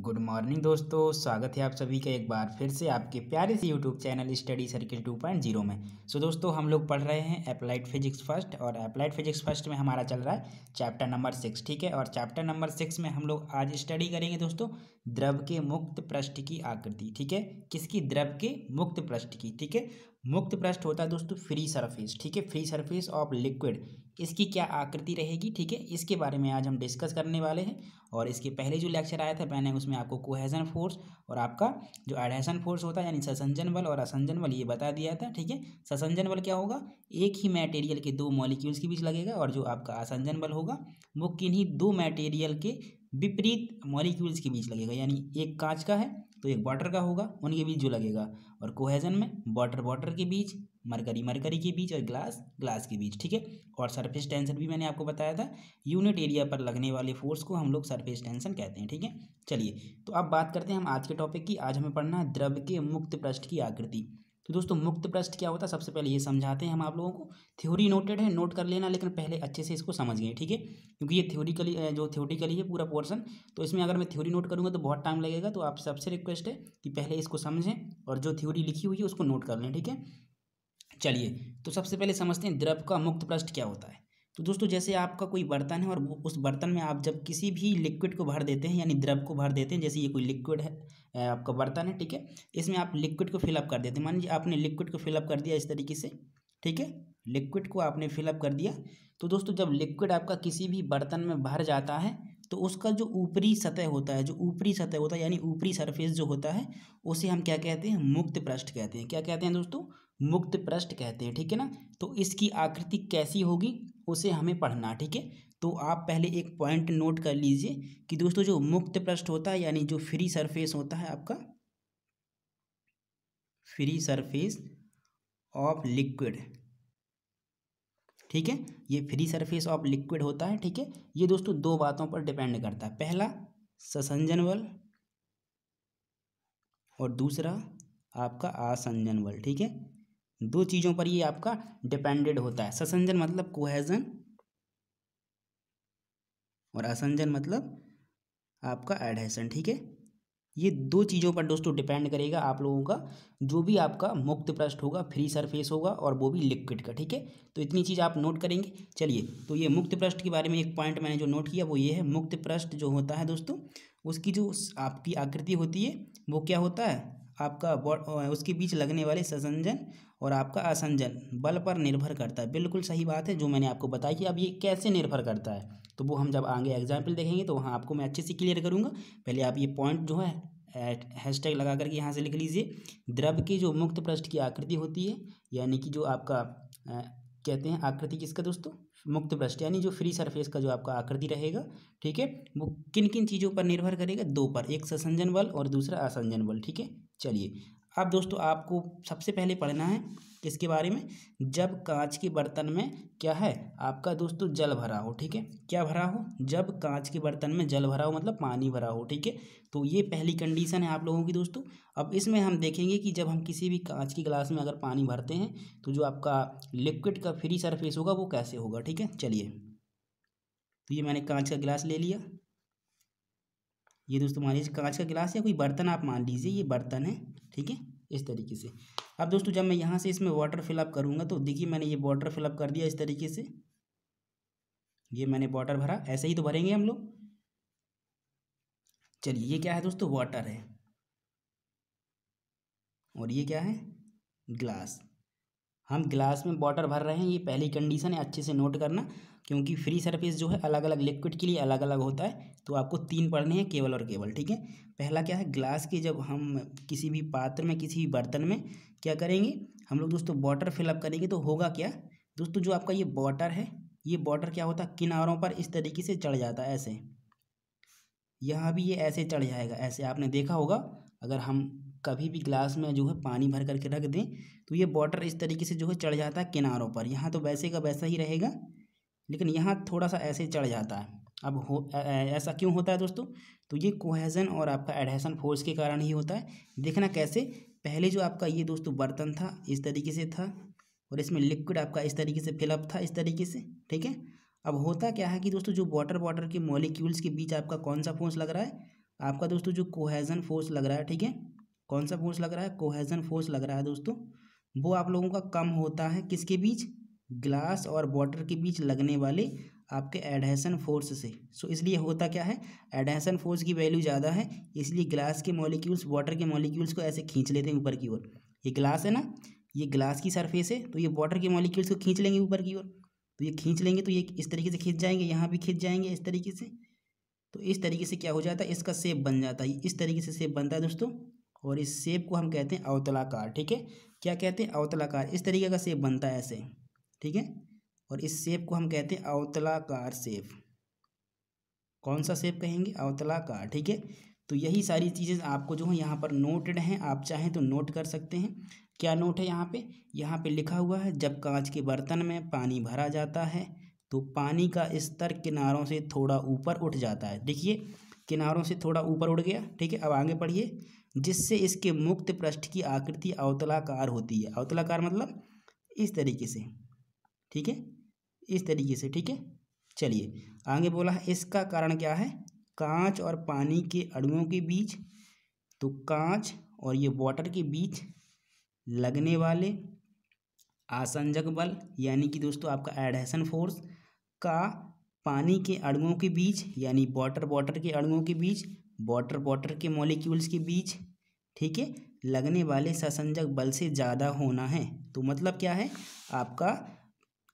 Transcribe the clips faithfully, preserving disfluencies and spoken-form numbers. Good morning दोस्तों, स्वागत है आप सभी का एक बार फिर से आपके प्यारे से YouTube channel study circle two point zero में। सो so दोस्तों, हम लोग पढ़ रहे हैं अप्लाइड फिजिक्स फर्स्ट, और अप्लाइड फिजिक्स फर्स्ट में हमारा चल रहा है चैप्टर नंबर सिक्स, ठीक है। और चैप्टर नंबर सिक्स में हम लोग आज स्टडी करेंगे दोस्तों द्रव के मुक्त पृष्ठ की आकृति, ठीक है। किसकी? द्रव के मुक्त पृष्ठ की, ठीक है। मुक्त पृष्ठ होता है दोस्तों फ्री सरफेस, ठीक है, फ्री सरफेस ऑफ लिक्विड। इसकी क्या आकृति रहेगी, ठीक है, इसके बारे में आज हम डिस्कस करने वाले हैं। और इसके पहले जो लेक्चर आया था मैंने उसमें आपको कोहेजन फोर्स और आपका जो एडहेसन फोर्स होता है यानी ससंजन बल और असंजन बल ये बता दिया था, ठीक है। ससंजन बल क्या होगा? एक ही मटेरियल के दो मॉलिक्यूल्स के बीच लगेगा, और जो आपका असंजन बल होगा वो किन्हीं दो मटेरियल के विपरीत मॉलिक्यूल्स के बीच लगेगा, यानी एक कांच का है तो एक वाटर का होगा, उनके बीच जो लगेगा। और कोहेजन में वाटर वाटर के बीच, मरकरी मरकरी के बीच, और ग्लास ग्लास के बीच, ठीक है। और सरफेस टेंशन भी मैंने आपको बताया था, यूनिट एरिया पर लगने वाले फोर्स को हम लोग सरफेस टेंशन कहते हैं, ठीक है। चलिए, तो अब बात करते हैं हम आज के टॉपिक की। आज हमें पढ़ना है द्रव के मुक्त पृष्ठ की आकृति। तो दोस्तों मुक्त पृष्ठ क्या होता है सबसे पहले ये समझाते हैं हम आप लोगों को। थ्योरी नोटेड है, नोट कर लेना, लेकिन पहले अच्छे से इसको समझ गए, ठीक है, क्योंकि ये थ्योरिकली जो थ्योरिकली है पूरा पोर्शन, तो इसमें अगर मैं थ्योरी नोट करूँगा तो बहुत टाइम लगेगा। तो आप सबसे रिक्वेस्ट है कि पहले इसको समझें और जो थ्योरी लिखी हुई है उसको नोट कर लें, ठीक है। चलिए, तो सबसे पहले समझते हैं द्रव का मुक्त पृष्ठ क्या होता है। तो दोस्तों जैसे आपका कोई बर्तन है और उस बर्तन में आप जब किसी भी लिक्विड को भर देते हैं यानी द्रव को भर देते हैं, जैसे ये कोई लिक्विड है आपका बर्तन है, ठीक है, इसमें आप लिक्विड को फिलअप कर देते हैं। मान लीजिए आपने लिक्विड को फिलअप कर दिया इस तरीके से, ठीक है, लिक्विड को आपने फिलअप कर दिया। तो दोस्तों जब लिक्विड आपका किसी भी बर्तन में भर जाता है तो उसका जो ऊपरी सतह होता है, जो ऊपरी सतह होता है यानी ऊपरी सरफेस जो होता है, उसे हम क्या कहते हैं? मुक्त पृष्ठ कहते हैं। क्या कहते हैं दोस्तों? मुक्त पृष्ठ कहते हैं, ठीक है ना। तो इसकी आकृति कैसी होगी उसे हमें पढ़ना, ठीक है। तो आप पहले एक पॉइंट नोट कर लीजिए कि दोस्तों जो मुक्त पृष्ठ होता है यानी जो फ्री सरफेस होता है आपका, फ्री सरफेस ऑफ लिक्विड, ठीक है, ये फ्री सरफेस ऑफ लिक्विड होता है, ठीक है। ये दोस्तों दो बातों पर डिपेंड करता है, पहला ससंजन बल और दूसरा आपका आसंजन बल, ठीक है। दो चीज़ों पर ये आपका डिपेंडेड होता है। ससंजन मतलब कोहेजन और असंजन मतलब आपका एडहेसन, ठीक है। ये दो चीज़ों पर दोस्तों डिपेंड करेगा आप लोगों का जो भी आपका मुक्त पृष्ठ होगा, फ्री सरफेस होगा और वो भी लिक्विड का, ठीक है। तो इतनी चीज़ आप नोट करेंगे। चलिए, तो ये मुक्त पृष्ठ के बारे में एक पॉइंट मैंने जो नोट किया वो ये है, मुक्त पृष्ठ जो होता है दोस्तों उसकी जो आपकी आकृति होती है वो क्या होता है? आपका उसके बीच लगने वाले ससंजन और आपका असंजन बल पर निर्भर करता है। बिल्कुल सही बात है जो मैंने आपको बताई कि अब ये कैसे निर्भर करता है, तो वो हम जब आगे एग्जाम्पल देखेंगे तो वहाँ आपको मैं अच्छे से क्लियर करूँगा। पहले आप ये पॉइंट जो है हैशटैग लगा करके यहाँ से लिख लीजिए। द्रव की जो मुक्त पृष्ठ की आकृति होती है यानी कि जो आपका आ, कहते हैं आकृति किसका दोस्तों? मुक्त पृष्ठ, यानी जो फ्री सरफेस का जो आपका आकृति रहेगा, ठीक है, वो किन किन चीज़ों पर निर्भर करेगा? दो पर, एक ससंजन बल और दूसरा असंजन बल, ठीक है। चलिए, अब दोस्तों आपको सबसे पहले पढ़ना है किसके बारे में? जब कांच के बर्तन में क्या है आपका दोस्तों जल भरा हो, ठीक है। क्या भरा हो? जब कांच के बर्तन में जल भरा हो मतलब पानी भरा हो, ठीक है। तो ये पहली कंडीशन है आप लोगों की दोस्तों। अब इसमें हम देखेंगे कि जब हम किसी भी कांच के गिलास में अगर पानी भरते हैं तो जो आपका लिक्विड का फ्री सरफेस होगा वो कैसे होगा, ठीक है। चलिए, तो ये मैंने कांच का गिलास ले लिया। ये दोस्तों मान लीजिए कांच का गिलास या कोई बर्तन आप मान लीजिए ये बर्तन है, ठीक है, इस तरीके से। अब दोस्तों जब मैं यहाँ से इसमें वाटर फिलअप करूँगा तो देखिए मैंने ये वाटर फिलअप कर दिया इस तरीके से, ये मैंने वाटर भरा, ऐसे ही तो भरेंगे हम लोग। चलिए, ये क्या है दोस्तों? वाटर है, और ये क्या है? ग्लास। हम ग्लास में वाटर भर रहे हैं, ये पहली कंडीशन है, अच्छे से नोट करना, क्योंकि फ्री सरफेस जो है अलग अलग लिक्विड के लिए अलग अलग होता है। तो आपको तीन पढ़ने हैं, केवल और केवल, ठीक है। पहला क्या है? ग्लास के जब हम किसी भी पात्र में किसी भी बर्तन में क्या करेंगे हम लोग दोस्तों वाटर फिलअप करेंगे तो होगा क्या दोस्तों? जो आपका ये वाटर है, ये वाटर क्या होता है? किनारों पर इस तरीके से चढ़ जाता है, ऐसे। यहाँ भी ये ऐसे चढ़ जाएगा, ऐसे। आपने देखा होगा अगर हम कभी भी ग्लास में जो है पानी भर करके रख दें तो ये वाटर इस तरीके से जो है चढ़ जाता है किनारों पर। यहाँ तो वैसे का वैसा ही रहेगा, लेकिन यहाँ थोड़ा सा ऐसे चढ़ जाता है। अब हो ऐसा क्यों होता है दोस्तों? तो ये कोहेजन और आपका एडहेसन फोर्स के कारण ही होता है। देखना कैसे, पहले जो आपका ये दोस्तों बर्तन था इस तरीके से था, और इसमें लिक्विड आपका इस तरीके से फिलअप था इस तरीके से, ठीक है। अब होता क्या है कि दोस्तों जो वाटर वाटर के मॉलिक्यूल्स के बीच आपका कौन सा फोर्स लग रहा है? आपका दोस्तों जो कोहेजन फोर्स लग रहा है, ठीक है, कौन सा फोर्स लग रहा है, कोहेजन फोर्स लग रहा है दोस्तों, वो आप लोगों का कम होता है किसके बीच, ग्लास और वाटर के बीच लगने वाले आपके एडहेसन फोर्स से। सो इसलिए होता क्या है, एडहेसन फोर्स की वैल्यू ज़्यादा है, इसलिए ग्लास के मॉलिक्यूल्स वाटर के मॉलिक्यूल्स को ऐसे खींच लेते हैं ऊपर की ओर। ये ग्लास है ना, ये ग्लास की सरफेस है, तो ये वाटर के मॉलिक्यूल्स को खींच लेंगे ऊपर की ओर, तो ये खींच लेंगे, तो ये इस तरीके से खींच जाएंगे, यहाँ भी खींच जाएंगे इस तरीके से, तो इस तरीके से क्या हो जाता है, इसका शेप बन जाता है, इस तरीके से शेप बनता है दोस्तों, और इस शेप को हम कहते हैं अवतलाकार। ठीक है, क्या कहते हैं, अवतलाकार। इस तरीके का शेप बनता है ऐसे, ठीक है, और इस शेप को हम कहते हैं अवतलाकार शेप। कौन सा शेप कहेंगे, अवतलाकार। ठीक है, तो यही सारी चीज़ें आपको जो है यहाँ पर नोटेड हैं, आप चाहें तो नोट कर सकते हैं। क्या नोट है यहाँ पे, यहाँ पे लिखा हुआ है, जब कांच के बर्तन में पानी भरा जाता है तो पानी का स्तर किनारों से थोड़ा ऊपर उठ जाता है। देखिए, किनारों से थोड़ा ऊपर उठ गया। ठीक है, अब आगे पढ़िए, जिससे इसके मुक्त पृष्ठ की आकृति अवतलाकार होती है। अवतलाकार मतलब इस तरीके से, ठीक है, इस तरीके से। ठीक है, चलिए आगे बोला है, इसका कारण क्या है, कांच और पानी के अणुओं के बीच, तो कांच और ये वाटर के बीच लगने वाले आसंजक बल, यानी कि दोस्तों आपका एडहेसन फोर्स का पानी के अणुओं के बीच, यानी वाटर वाटर के अणुओं के बीच, वाटर वाटर के मॉलिक्यूल्स के बीच, ठीक है, लगने वाले संसंजक बल से ज़्यादा होना है। तो मतलब क्या है, आपका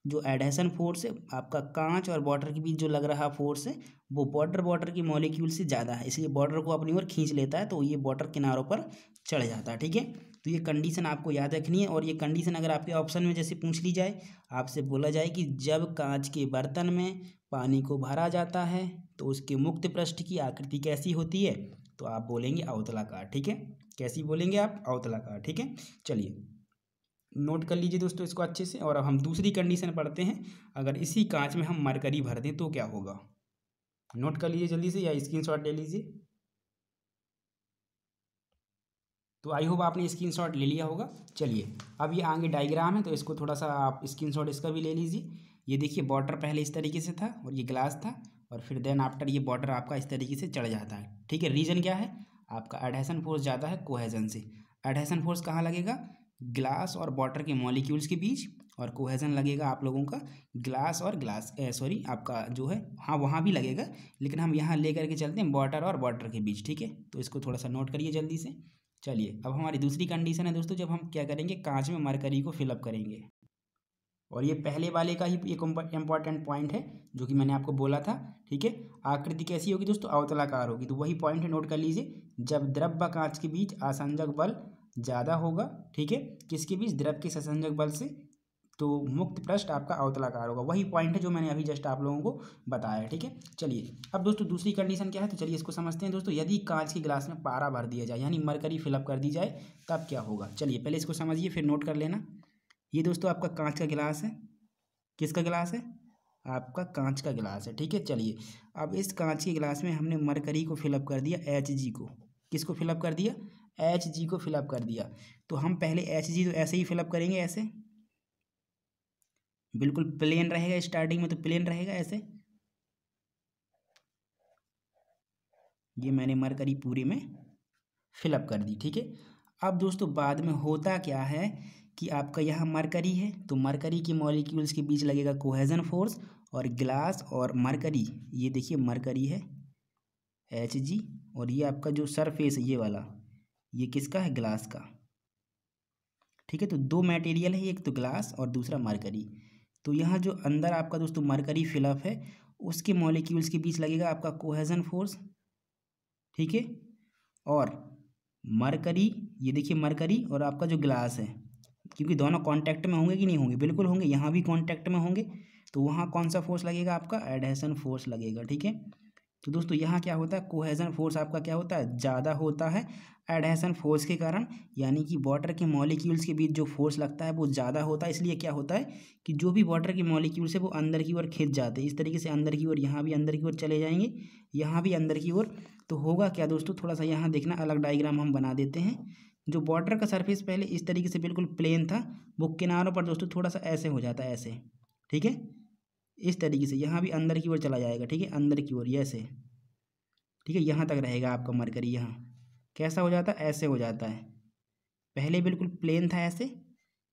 जो एडहेसन फोर्स है, आपका कांच और वाटर के बीच जो लग रहा फोर्स है, वो वाटर वाटर के मॉलिक्यूल से ज़्यादा है, इसलिए वाटर को अपनी ओर खींच लेता है, तो ये वाटर किनारों पर चढ़ जाता है। ठीक है, तो ये कंडीशन आपको याद रखनी है, और ये कंडीशन अगर आपके ऑप्शन में जैसे पूछ ली जाए, आपसे बोला जाए कि जब कांच के बर्तन में पानी को भरा जाता है तो उसके मुक्त पृष्ठ की आकृति कैसी होती है, तो आप बोलेंगे अवतलाकार। ठीक है, कैसी बोलेंगे आप, अवतलाकार। ठीक है, चलिए नोट कर लीजिए दोस्तों इसको अच्छे से। और अब हम दूसरी कंडीशन पढ़ते हैं, अगर इसी कांच में हम मरकरी भर दें तो क्या होगा, नोट कर लीजिए जल्दी से या स्क्रीनशॉट ले लीजिए। तो आई होप आपने स्क्रीनशॉट ले लिया होगा। चलिए अब ये आगे डायग्राम है, तो इसको थोड़ा सा आप स्क्रीनशॉट इसका भी ले लीजिए। ये देखिए, वाटर पहले इस तरीके से था और ये ग्लास था, और फिर देन आफ्टर ये वाटर आपका इस तरीके से चढ़ जाता है। ठीक है, रीज़न क्या है, आपका एडहेसन फोर्स ज़्यादा है कोहेजन से। एडहेसन फोर्स कहाँ लगेगा, ग्लास और वाटर के मॉलिक्यूल्स के बीच, और कोहेजन लगेगा आप लोगों का ग्लास और ग्लास सॉरी आपका जो है, हाँ वहाँ भी लगेगा, लेकिन हम यहाँ ले करके चलते हैं वाटर और वाटर के बीच। ठीक है, तो इसको थोड़ा सा नोट करिए जल्दी से। चलिए अब हमारी दूसरी कंडीशन है दोस्तों, जब हम क्या करेंगे, कांच में मरकरी को फिलअप करेंगे, और ये पहले वाले का ही एक इम्पॉर्टेंट पॉइंट है जो कि मैंने आपको बोला था। ठीक है, आकृति कैसी होगी दोस्तों, अवतलाकार होगी, तो वही पॉइंट है, नोट कर लीजिए। जब द्रव व कांच के बीच आसंजक बल ज़्यादा होगा, ठीक है, किसके बीच, द्रव के संसंजक बल से, तो मुक्त पृष्ठ आपका अवतलाकार होगा। वही पॉइंट है जो मैंने अभी जस्ट आप लोगों को बताया। ठीक है, चलिए अब दोस्तों दूसरी कंडीशन क्या है, तो चलिए इसको समझते हैं दोस्तों। यदि कांच के ग्लास में पारा भर दिया जाए, यानी मरकरी फिलअप कर दी जाए, तब क्या होगा। चलिए पहले इसको समझिए फिर नोट कर लेना। ये दोस्तों आपका कांच का गिलास है, किसका गिलास है, आपका कांच का गिलास है। ठीक है, चलिए अब इस कांच के गिलास में हमने मरकरी को फिलअप कर दिया, एच जी को, किसको फिलअप कर दिया, एच जी को फिलअप कर दिया। तो हम पहले एच जी तो ऐसे ही फिलअप करेंगे, ऐसे बिल्कुल प्लेन रहेगा, स्टार्टिंग में तो प्लेन रहेगा ऐसे। ये मैंने मरकरी पूरे में फिलअप कर दी। ठीक है, अब दोस्तों बाद में होता क्या है कि आपका यहाँ मरकरी है, तो मरकरी के मॉलिक्यूल्स के बीच लगेगा कोहेजन फोर्स, और ग्लास और मरकरी, ये देखिए मरकरी है एच जी, और ये आपका जो सरफेस है ये वाला, ये किसका है, ग्लास का। ठीक है, तो दो मटेरियल है, एक तो ग्लास और दूसरा मरकरी। तो यहाँ जो अंदर आपका दोस्तों मरकरी फिलअप है, उसके मॉलिक्यूल्स के बीच लगेगा आपका कोहेजन फोर्स। ठीक है, और मरकरी, ये देखिए मरकरी और आपका जो ग्लास है, क्योंकि दोनों कांटेक्ट में होंगे कि नहीं होंगे, बिल्कुल होंगे, यहाँ भी कांटेक्ट में होंगे, तो वहाँ कौन सा फोर्स लगेगा, आपका एडहेसन फोर्स लगेगा। ठीक है, तो दोस्तों यहाँ क्या होता है, कोहेजन फोर्स आपका क्या होता है, ज़्यादा होता है एडहेसन फोर्स के कारण, यानी कि वाटर के मॉलिक्यूल्स के बीच जो फोर्स लगता है वो ज़्यादा होता है। इसलिए क्या होता है कि जो भी वाटर के मॉलिक्यूल्स है वो अंदर की ओर खिंच जाते हैं, इस तरीके से अंदर की ओर, यहाँ भी अंदर की ओर चले जाएंगे, यहाँ भी अंदर की ओर। तो होगा क्या दोस्तों, थोड़ा सा यहाँ देखना, अलग डायग्राम हम बना देते हैं। जो वाटर का सरफेस पहले इस तरीके से बिल्कुल प्लेन था, वो किनारों पर दोस्तों थोड़ा सा ऐसे हो जाता है, ऐसे। ठीक है, इस तरीके से यहाँ भी अंदर की ओर चला जाएगा। ठीक है, अंदर की ओर ऐसे। ठीक है, यहाँ तक रहेगा आपका मरकरी। यहाँ कैसा हो जाता है, ऐसे हो जाता है। पहले बिल्कुल प्लेन था ऐसे,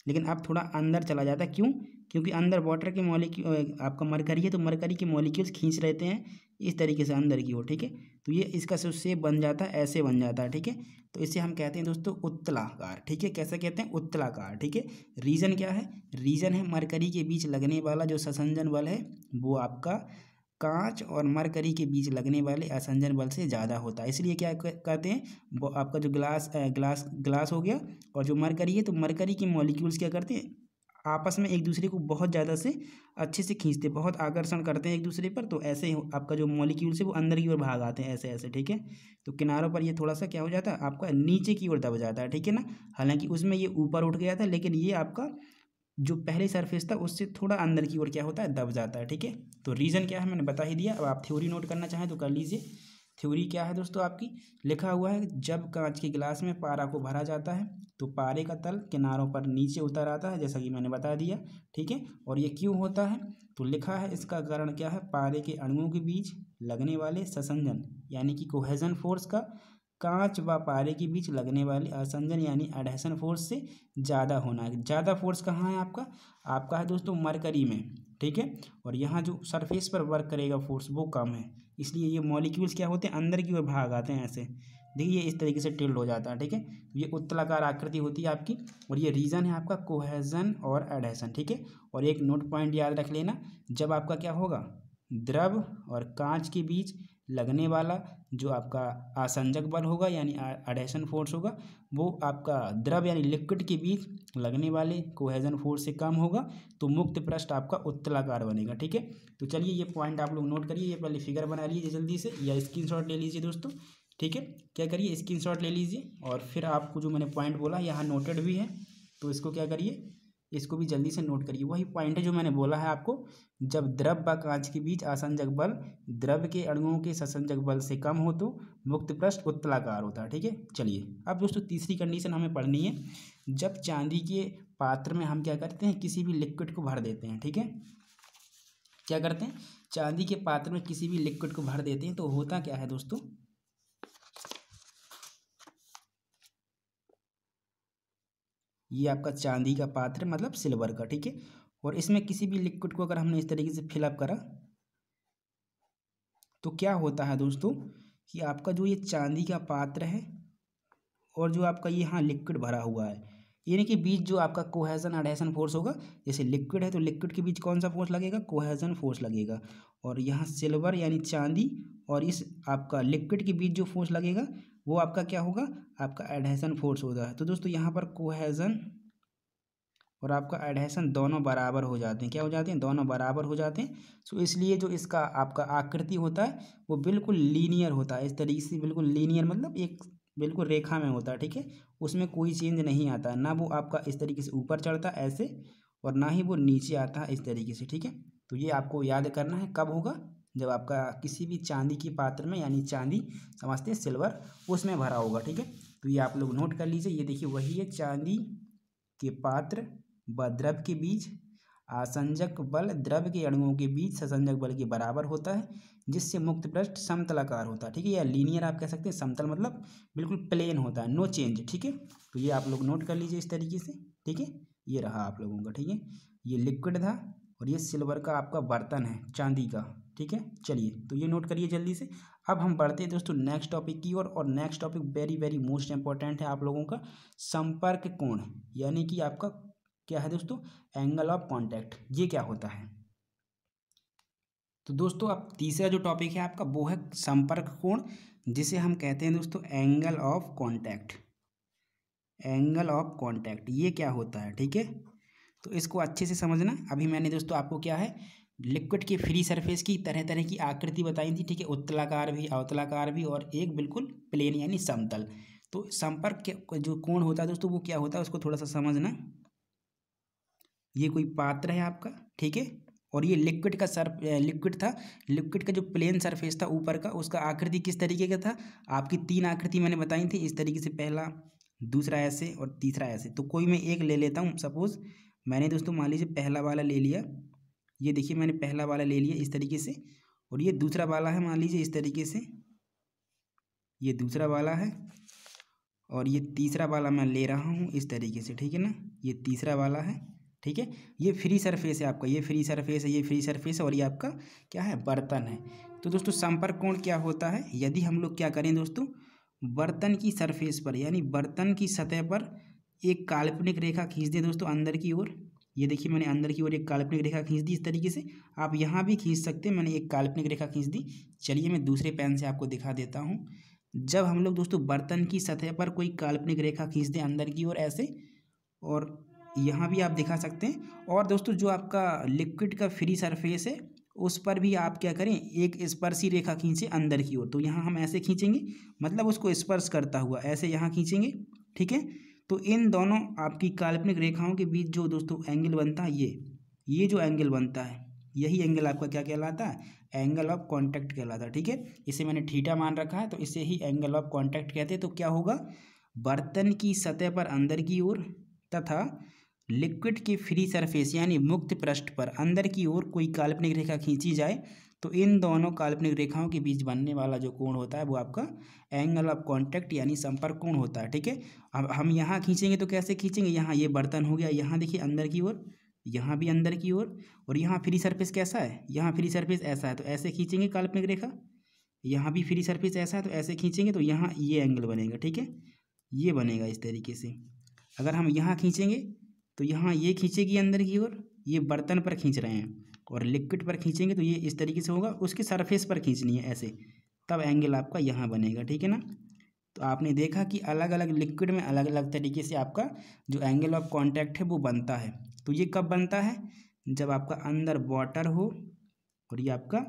लेकिन अब थोड़ा अंदर चला जाता है। क्यों? क्योंकि अंदर वाटर के मॉलिक्यूल, आपका मरकरी है तो मरकरी के मॉलिक्यूल्स खींच रहते हैं इस तरीके से अंदर की ओर। ठीक है, तो ये इसका जो शेप बन जाता है ऐसे बन जाता है। ठीक है, तो इसे हम कहते हैं दोस्तों उत्तलाकार। ठीक है, कैसे कहते हैं? उत्तलाकार। ठीक है, रीज़न क्या है? रीज़न है मरकरी के बीच लगने वाला जो संसंजन बल है वो आपका कांच और मरकरी के बीच लगने वाले असंजन बल से ज़्यादा होता है। इसलिए क्या कहते हैं, वो आपका जो ग्लास ग्लास ग्लास हो गया और जो मरकरी है, तो मरकरी के मॉलिक्यूल्स क्या करते हैं, आपस में एक दूसरे को बहुत ज़्यादा से अच्छे से खींचते, बहुत आकर्षण करते हैं एक दूसरे पर। तो ऐसे आपका जो मॉलिक्यूल्स है वो अंदर की ओर भाग आते हैं ऐसे ऐसे। ठीक है, तो किनारों पर ये थोड़ा सा क्या हो जाता है, आपका नीचे की ओर दब जाता है। ठीक है ना, हालांकि उसमें ये ऊपर उठ गया था, लेकिन ये आपका जो पहले सरफेस था उससे थोड़ा अंदर की ओर क्या होता है, दब जाता है। ठीक है, तो रीज़न क्या है मैंने बता ही दिया। अब आप थ्योरी नोट करना चाहें तो कर लीजिए। थ्योरी क्या है दोस्तों, आपकी लिखा हुआ है, जब कांच के गिलास में पारा को भरा जाता है तो पारे का तल किनारों पर नीचे उतर आता है, जैसा कि मैंने बता दिया। ठीक है, और ये क्यों होता है, तो लिखा है इसका कारण क्या है, पारे के अणुओं के बीच लगने वाले संसंजन यानी कि कोहेजन फोर्स का कांच व पारे के बीच लगने वाले असंजन यानी एडहेसन फोर्स से ज़्यादा होना है। ज़्यादा फोर्स कहाँ है आपका, आपका है दोस्तों मरकरी में। ठीक है, और यहाँ जो सरफेस पर वर्क करेगा फोर्स वो कम है, इसलिए ये मॉलिक्यूल्स क्या होते हैं, अंदर की ओर भाग आते हैं ऐसे। देखिए इस तरीके से टिल्ड हो जाता है। ठीक है, तो ये उत्तलाकार आकृति होती है आपकी, और ये रीज़न है आपका कोहेजन और एडहेसन। ठीक है, और एक नोट पॉइंट याद रख लेना, जब आपका क्या होगा, द्रव और कांच के बीच लगने वाला जो आपका आसंजक बल होगा यानी एडहेसन फोर्स होगा, वो आपका द्रव यानी लिक्विड के बीच लगने वाले कोहेजन फोर्स से कम होगा, तो मुक्त पृष्ठ आपका उत्तलाकार बनेगा। ठीक है, तो चलिए ये पॉइंट आप लोग नोट करिए, ये पहले फिगर बना लीजिए जल्दी से, या स्क्रीनशॉट ले लीजिए दोस्तों। ठीक है, क्या करिए, स्क्रीनशॉट ले लीजिए, और फिर आपको जो मैंने पॉइंट बोला यहाँ नोटेड भी है, तो इसको क्या करिए, इसको भी जल्दी से नोट करिए। वही पॉइंट है जो मैंने बोला है आपको, जब द्रव व कांच के बीच असंजक बल द्रव के अणुओं के संसंजक बल से कम हो तो मुक्त पृष्ठ उत्तलाकार होता है। ठीक है, चलिए अब दोस्तों तीसरी कंडीशन हमें पढ़नी है, जब चांदी के पात्र में हम क्या करते हैं, किसी भी लिक्विड को भर देते हैं। ठीक है, क्या करते हैं, चांदी के पात्र में किसी भी लिक्विड को भर देते हैं, तो होता क्या है दोस्तों, ये आपका चांदी का पात्र मतलब सिल्वर का। ठीक है, और इसमें किसी भी लिक्विड को अगर हमने इस तरीके से फिलअप करा तो क्या होता है दोस्तों, कि आपका जो ये चांदी का पात्र है और जो आपका ये यहाँ लिक्विड भरा हुआ है, यानी कि बीच जो आपका कोहेजन एडहेसन फोर्स होगा, जैसे लिक्विड है तो लिक्विड के बीच कौन सा फोर्स लगेगा, कोहेजन फोर्स लगेगा, और यहाँ सिल्वर यानी चांदी और इस आपका लिक्विड के बीच जो फोर्स लगेगा वो आपका क्या होगा, आपका एडहेसन फोर्स होता है। तो दोस्तों यहाँ पर कोहेजन और आपका एडहेसन दोनों बराबर हो जाते हैं। क्या हो जाते हैं, दोनों बराबर हो जाते हैं। सो इसलिए जो इसका आपका आकृति होता है वो बिल्कुल लीनियर होता है, इस तरीके से बिल्कुल लीनियर मतलब एक बिल्कुल रेखा में होता है। ठीक है, उसमें कोई चेंज नहीं आता है, ना वो आपका इस तरीके से ऊपर चढ़ता है ऐसे और ना ही वो नीचे आता है इस तरीके से। ठीक है, तो ये आपको याद करना है, कब होगा, जब आपका किसी भी चांदी के पात्र में यानी चांदी समझते हैं सिल्वर, उसमें भरा होगा। ठीक है, तो ये आप लोग नोट कर लीजिए, ये देखिए वही है, चांदी के पात्र व द्रव के बीच आसंजक बल द्रव के अणुओं के बीच संसंजक बल के बराबर होता है, जिससे मुक्त पृष्ठ समतलाकार होता है। ठीक है, या लीनियर आप कह सकते हैं, समतल मतलब बिल्कुल प्लेन होता है, नो चेंज। ठीक है, तो ये आप लोग नोट कर लीजिए इस तरीके से। ठीक है, ये रहा आप लोगों का। ठीक है, ये लिक्विड था और ये सिल्वर का आपका बर्तन है, चांदी का। ठीक है, चलिए तो ये नोट करिए जल्दी से। अब हम बढ़ते हैं दोस्तों नेक्स्ट टॉपिक की ओर, और next topic very very most important है आप लोगों का, संपर्क कोण यानी कि आपका क्या है दोस्तों, एंगल ऑफ कांटेक्ट, ये क्या होता है। तो दोस्तों अब तीसरा जो टॉपिक है आपका वो है संपर्क कोण, जिसे हम कहते हैं दोस्तों angle of contact. Angle of contact ये क्या होता है, ठीक है, तो इसको अच्छे से समझना। अभी मैंने दोस्तों आपको क्या है, लिक्विड के फ्री सरफेस की तरह तरह की आकृति बताई थी। ठीक है, उत्तलाकार भी, अवतलाकार भी, और एक बिल्कुल प्लेन यानी समतल। तो संपर्क जो कोण होता है दोस्तों वो क्या होता है, उसको थोड़ा सा समझना। ये कोई पात्र है आपका, ठीक है, और ये लिक्विड का सर लिक्विड था, लिक्विड का जो प्लेन सरफेस था ऊपर का, उसका आकृति किस तरीके का था, आपकी तीन आकृति मैंने बताई थी, इस तरीके से पहला, दूसरा ऐसे और तीसरा ऐसे। तो कोई मैं एक ले लेता हूँ, सपोज़ मैंने दोस्तों मान लीजिए पहला वाला ले लिया, ये देखिए मैंने पहला वाला ले लिया इस तरीके से, और ये दूसरा वाला है मान लीजिए इस तरीके से, ये दूसरा वाला है और ये तीसरा वाला मैं ले रहा हूँ इस तरीके से, ठीक है ना। ये तीसरा वाला है, ठीक है। ये फ्री सरफेस है आपका, ये फ्री सरफेस है, ये फ्री सरफेस है और ये आपका क्या है, बर्तन है। तो दोस्तों संपर्क कोण क्या होता है, यदि हम लोग क्या करें दोस्तों, बर्तन की सरफेस पर यानी बर्तन की सतह पर एक काल्पनिक रेखा खींच दें दोस्तों अंदर की ओर। ये देखिए मैंने अंदर की ओर एक काल्पनिक रेखा खींच दी इस तरीके से, आप यहाँ भी खींच सकते हैं। मैंने एक काल्पनिक रेखा खींच दी। चलिए मैं दूसरे पेन से आपको दिखा देता हूँ। जब हम लोग दोस्तों बर्तन की सतह पर कोई काल्पनिक रेखा खींच दें अंदर की ओर ऐसे, और यहाँ भी आप दिखा सकते हैं। और दोस्तों जो आपका लिक्विड का फ्री सरफेस है उस पर भी आप क्या करें, एक स्पर्शी रेखा खींचें अंदर की ओर। तो यहाँ हम ऐसे खींचेंगे, मतलब उसको स्पर्श करता हुआ ऐसे यहाँ खींचेंगे, ठीक है। तो इन दोनों आपकी काल्पनिक रेखाओं के बीच जो दोस्तों एंगल बनता है, ये ये जो एंगल बनता है, यही एंगल आपका क्या कहलाता है, एंगल ऑफ कांटेक्ट कहलाता है, ठीक है। इसे मैंने थीटा मान रखा है, तो इसे ही एंगल ऑफ कांटेक्ट कहते हैं। तो क्या होगा, बर्तन की सतह पर अंदर की ओर तथा लिक्विड के फ्री सरफेस यानी मुक्त पृष्ठ पर अंदर की ओर कोई काल्पनिक रेखा खींची जाए तो इन दोनों काल्पनिक रेखाओं के बीच बनने वाला जो कोण होता है वो आपका एंगल ऑफ कांटेक्ट यानी संपर्क कोण होता है, ठीक है। अब हम यहाँ खींचेंगे तो कैसे खींचेंगे, यहाँ ये बर्तन हो गया, यहाँ देखिए अंदर की ओर, यहाँ भी अंदर की ओर, और यहाँ फ्री सरफेस कैसा है, यहाँ फ्री सरफेस ऐसा है, तो ऐसे खींचेंगे काल्पनिक रेखा। यहाँ भी फ्री सरफेस ऐसा है तो ऐसे खींचेंगे, तो यहाँ ये एंगल बनेगा, ठीक है, ये बनेगा इस तरीके से। अगर हम यहाँ खींचेंगे तो यहाँ ये खींचेगी अंदर की ओर, ये बर्तन पर खींच रहे हैं, और लिक्विड पर खींचेंगे तो ये इस तरीके से होगा, उसकी सरफेस पर खींचनी है ऐसे, तब एंगल आपका यहाँ बनेगा, ठीक है ना। तो आपने देखा कि अलग अलग लिक्विड में अलग अलग तरीके से आपका जो एंगल ऑफ कांटेक्ट है वो बनता है। तो ये कब बनता है, जब आपका अंदर वाटर हो और ये आपका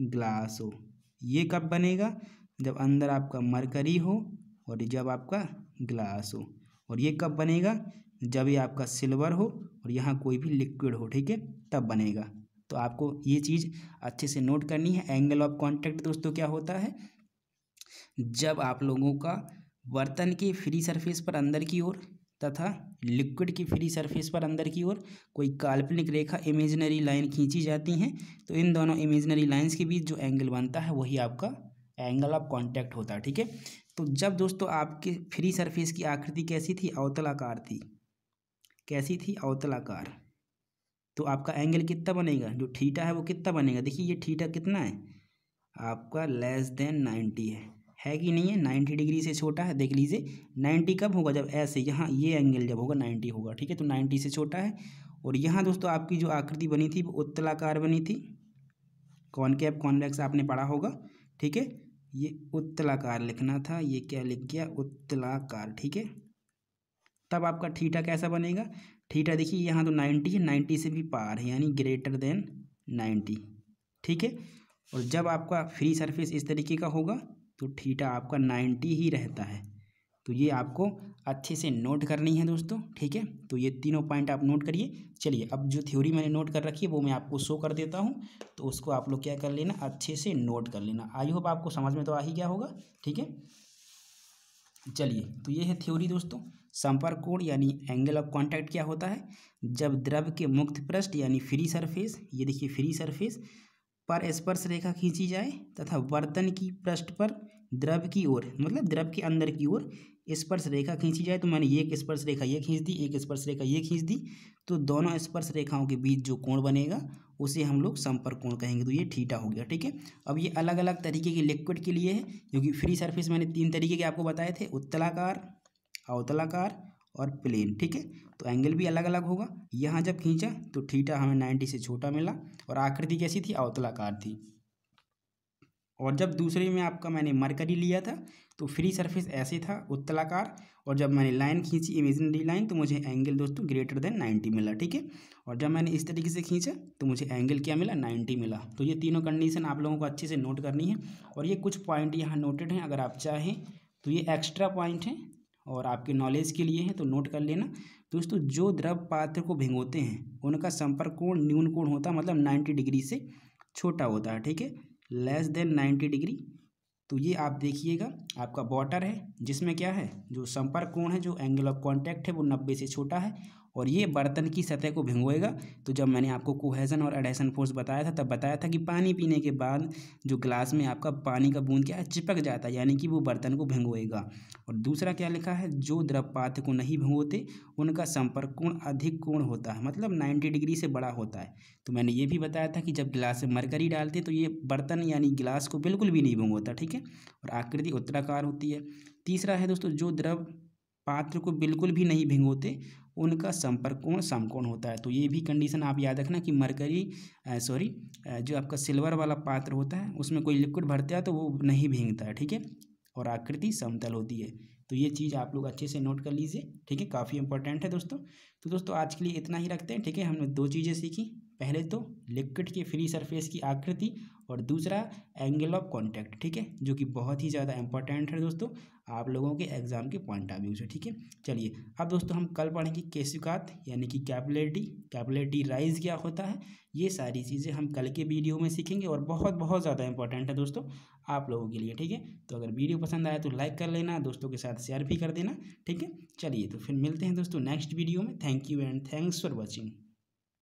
ग्लास हो। ये कब बनेगा, जब अंदर आपका मरकरी हो और जब आपका ग्लास हो। और ये कब बनेगा, जब ये आपका सिल्वर हो और यहाँ कोई भी लिक्विड हो, ठीक है, तब बनेगा। तो आपको ये चीज़ अच्छे से नोट करनी है। एंगल ऑफ कांटेक्ट दोस्तों क्या होता है, जब आप लोगों का बर्तन के फ्री सरफेस पर अंदर की ओर तथा लिक्विड की फ्री सरफेस पर अंदर की ओर कोई काल्पनिक रेखा इमेजिनरी लाइन खींची जाती हैं तो इन दोनों इमेजिनरी लाइंस के बीच जो एंगल बनता है वही आपका एंगल ऑफ कांटेक्ट होता है, ठीक है। तो जब दोस्तों आपके फ्री सरफेस की आकृति कैसी थी, अवतलाकार थी, कैसी थी, अवतलाकार, तो आपका एंगल कितना बनेगा, जो थीटा है वो कितना बनेगा। देखिए ये थीटा कितना है आपका, लेस देन नाइन्टी है, है कि नहीं है, नाइन्टी डिग्री से छोटा है। देख लीजिए नाइन्टी कब होगा, जब ऐसे यहाँ ये एंगल जब होगा नाइन्टी होगा, ठीक है, तो नाइन्टी से छोटा है। और यहाँ दोस्तों आपकी जो आकृति बनी थी वो उत्तलाकार बनी थी, कॉनकेव कॉन्वेक्स आपने पढ़ा होगा, ठीक है। ये उत्तलाकार लिखना था, ये क्या लिख गया, उत्तलाकार, ठीक है। तब आपका थीटा कैसा बनेगा, थीटा देखिए यहाँ तो नाइन्टी है, नाइन्टी से भी पार है यानी ग्रेटर देन नाइन्टी, ठीक है। और जब आपका फ्री सरफेस इस तरीके का होगा तो थीटा आपका नाइन्टी ही रहता है। तो ये आपको अच्छे से नोट करनी है दोस्तों, ठीक है। तो ये तीनों पॉइंट आप नोट करिए। चलिए अब जो थ्योरी मैंने नोट कर रखी है वो मैं आपको शो कर देता हूँ, तो उसको आप लोग क्या कर लेना, अच्छे से नोट कर लेना। आई होप आपको समझ में तो आ ही गया होगा, ठीक है। चलिए तो ये है थ्योरी दोस्तों। संपर्क कोण यानी एंगल ऑफ कांटेक्ट क्या होता है, जब द्रव के मुक्त पृष्ठ यानी फ्री सरफेस, ये देखिए फ्री सरफेस पर स्पर्श रेखा खींची जाए तथा बर्तन की पृष्ठ पर द्रव की ओर, मतलब द्रव के अंदर की ओर स्पर्श रेखा खींची जाए। तो मैंने एक स्पर्श रेखा ये खींच दी, एक स्पर्श रेखा ये खींच दी, तो दोनों स्पर्श रेखाओं के बीच जो कोण बनेगा उसे हम लोग संपर्क कोण कहेंगे। तो ये थीटा हो गया, ठीक है। अब ये अलग अलग तरीके के लिक्विड के लिए है, क्योंकि फ्री सरफेस मैंने तीन तरीके के आपको बताए थे, उत्तलाकार, अवतलाकार और प्लेन, ठीक है। तो एंगल भी अलग अलग होगा। यहाँ जब खींचा तो थीटा हमें नाइन्टी से छोटा मिला और आकृति कैसी थी, अवतलाकार थी। और जब दूसरे में आपका मैंने मरकरी लिया था तो फ्री सरफेस ऐसे था, उत्तलाकार, और जब मैंने लाइन खींची इमेजिनरी लाइन तो मुझे एंगल दोस्तों ग्रेटर देन नाइन्टी मिला, ठीक है। और जब मैंने इस तरीके से खींचा तो मुझे एंगल क्या मिला, नाइन्टी मिला। तो ये तीनों कंडीशन आप लोगों को अच्छे से नोट करनी है। और ये कुछ पॉइंट यहाँ नोटेड हैं, अगर आप चाहें तो ये एक्स्ट्रा पॉइंट हैं और आपके नॉलेज के लिए है, तो नोट कर लेना दोस्तों। जो द्रव पात्र को भिगोते हैं उनका संपर्क कोण न्यून कोण होता है, मतलब नाइन्टी डिग्री से छोटा होता है, ठीक है, लेस देन नाइन्टी डिग्री। तो ये आप देखिएगा, आपका वाटर है जिसमें क्या है, जो संपर्क कोण है, जो एंगल ऑफ कांटेक्ट है वो नब्बे से छोटा है, और ये बर्तन की सतह को भिगोएगा। तो जब मैंने आपको कोहेजन और एडहेसन फोर्स बताया था तब बताया था कि पानी पीने के बाद जो ग्लास में आपका पानी का बूंद क्या है चिपक जाता है, यानी कि वो बर्तन को भिगोएगा। और दूसरा क्या लिखा है, जो द्रवपात को नहीं भिगोते उनका संपर्क कोण अधिक कोण होता है, मतलब नाइन्टी डिग्री से बड़ा होता है। तो मैंने ये भी बताया था कि जब ग्लास में मरकरी डालते तो ये बर्तन यानी ग्लास को बिल्कुल भी नहीं भिगोता, ठीक है, और आकृति उत्तराकार होती है। तीसरा है दोस्तों, जो द्रव पात्र को बिल्कुल भी नहीं भिगोते उनका संपर्क कोण समकोण होता है। तो ये भी कंडीशन आप याद रखना कि मरकरी सॉरी जो आपका सिल्वर वाला पात्र होता है उसमें कोई लिक्विड भरता है तो वो नहीं भींगता है, ठीक है, और आकृति समतल होती है। तो ये चीज़ आप लोग अच्छे से नोट कर लीजिए, ठीक है, काफ़ी इंपॉर्टेंट है दोस्तों। तो दोस्तों आज के लिए इतना ही रखते हैं, ठीक है। हमने दो चीज़ें सीखी, पहले तो लिक्विड के फ्री सरफेस की आकृति और दूसरा एंगल ऑफ कॉन्टैक्ट, ठीक है, जो कि बहुत ही ज़्यादा इंपॉर्टेंट है दोस्तों आप लोगों के एग्जाम के पॉइंट ऑफ व्यू से, ठीक है। चलिए अब दोस्तों हम कल पढ़ेंगे केशिकात यानी कि कैपिलैरिटी, कैपिलैरिटी राइज क्या होता है, ये सारी चीज़ें हम कल के वीडियो में सीखेंगे और बहुत बहुत ज़्यादा इंपॉर्टेंट है दोस्तों आप लोगों के लिए, ठीक है। तो अगर वीडियो पसंद आया तो लाइक कर लेना, दोस्तों के साथ शेयर भी कर देना, ठीक है। चलिए तो फिर मिलते हैं दोस्तों नेक्स्ट वीडियो में। Thank you and thanks for watching.